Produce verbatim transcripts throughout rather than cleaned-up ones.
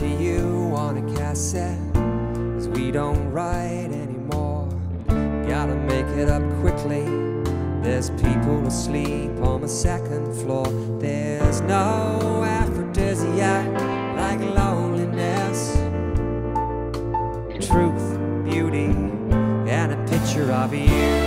To you on a cassette, 'cause we don't write anymore. Gotta make it up quickly. There's people asleep on the second floor. There's no aphrodisiac like loneliness. Truth, beauty, and a picture of you.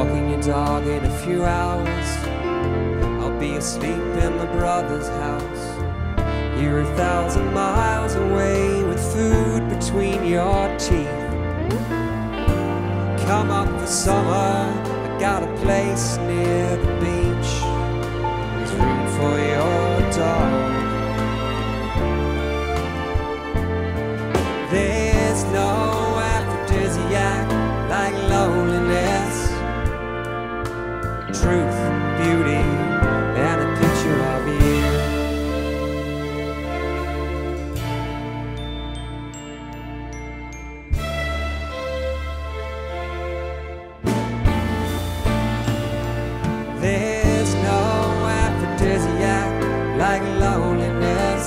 Walking your dog in a few hours, I'll be asleep in the brother's house. You're a thousand miles away with food between your teeth. Come up for summer, I got a place near the beach. There's room for your dog. There's no aphrodisiac like loneliness. Truth, beauty, and a picture of you. There's no aphrodisiac like loneliness.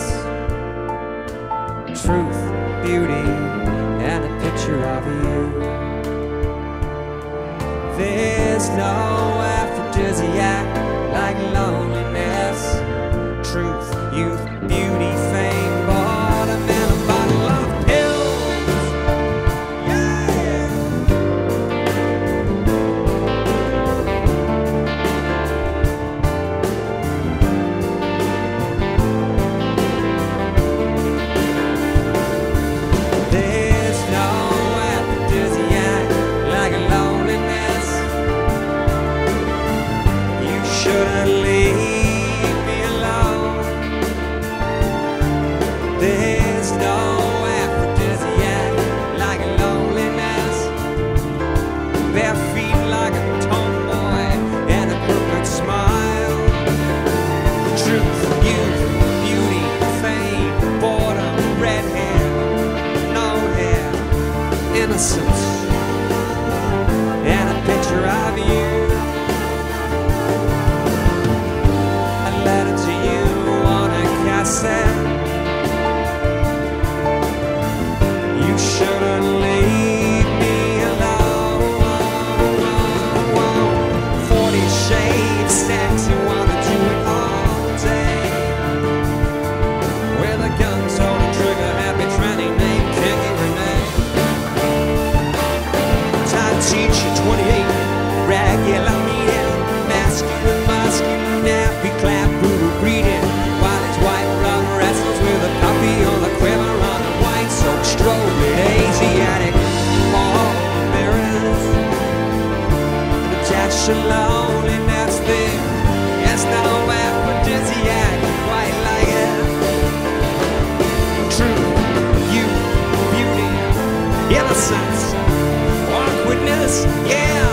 Truth, beauty, and a picture of you. There's no aphrodisiac like loneliness. Truth, youth, beauty, fame, boredom, and a bottle of pills. Yeah. There's no aphrodisiac like loneliness. Shouldn't leave me alone. There's no aphrodisiac like loneliness. Bare feet like a tomboy and a crooked smile. Truth, youth, beauty, fame, boredom, red hair, no hair, innocence, and a picture of you. You shouldn't leave me alone. Forty shades, sex, you wanna do it all day. With a gun, total trigger, happy tranny name, can't get her name. Time teacher, twenty-eight, regular meeting, masculine, masculine, nappy clap, brutal breeding. Loneliness there. Yes, no aphrodisiac quite like it. Truth, youth, beauty, innocence, awkwardness, yeah.